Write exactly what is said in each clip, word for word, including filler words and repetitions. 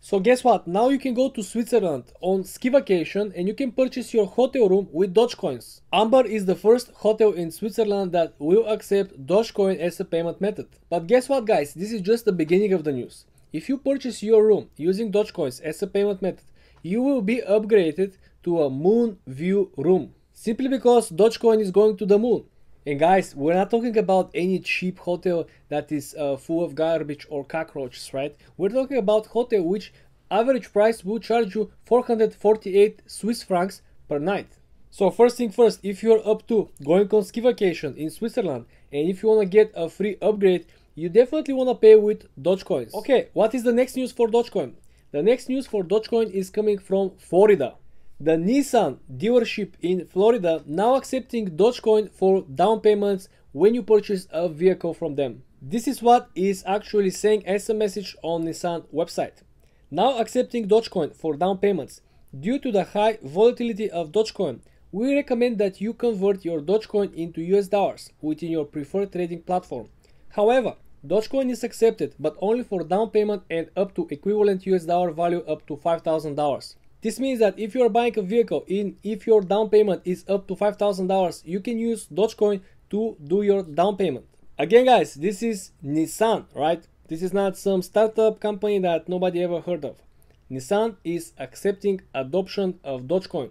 So guess what? Now you can go to Switzerland on ski vacation and you can purchase your hotel room with Dogecoins. Amber is the first hotel in Switzerland that will accept Dogecoin as a payment method. But guess what, guys? This is just the beginning of the news. If you purchase your room using Dogecoins as a payment method, you will be upgraded to a moon view room. Simply because Dogecoin is going to the moon. And guys, we're not talking about any cheap hotel that is uh, full of garbage or cockroaches, right? We're talking about hotel which average price will charge you four hundred forty-eight Swiss francs per night. So first thing first, if you're up to going on ski vacation in Switzerland and if you want to get a free upgrade, you definitely want to pay with Dogecoins. Okay, what is the next news for Dogecoin? The next news for Dogecoin is coming from Florida. The Nissan dealership in Florida now accepting Dogecoin for down payments when you purchase a vehicle from them. This is what is actually saying as a message on Nissan website. Now accepting Dogecoin for down payments. Due to the high volatility of Dogecoin, we recommend that you convert your Dogecoin into U S dollars within your preferred trading platform. However, Dogecoin is accepted but only for down payment and up to equivalent U S dollar value up to five thousand dollars. This means that if you are buying a vehicle in if your down payment is up to five thousand dollars, you can use Dogecoin to do your down payment. Again, guys, this is Nissan, right? This is not some startup company that nobody ever heard of. Nissan is accepting adoption of Dogecoin.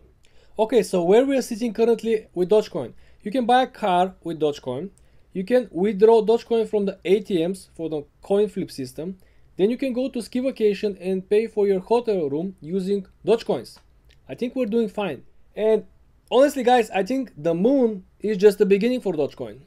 Okay, so where we are sitting currently with Dogecoin, you can buy a car with Dogecoin. You can withdraw Dogecoin from the A T Ms for the CoinFlip system. Then you can go to ski vacation and pay for your hotel room using Dogecoins. I think we're doing fine. And honestly, guys, I think the moon is just the beginning for Dogecoin.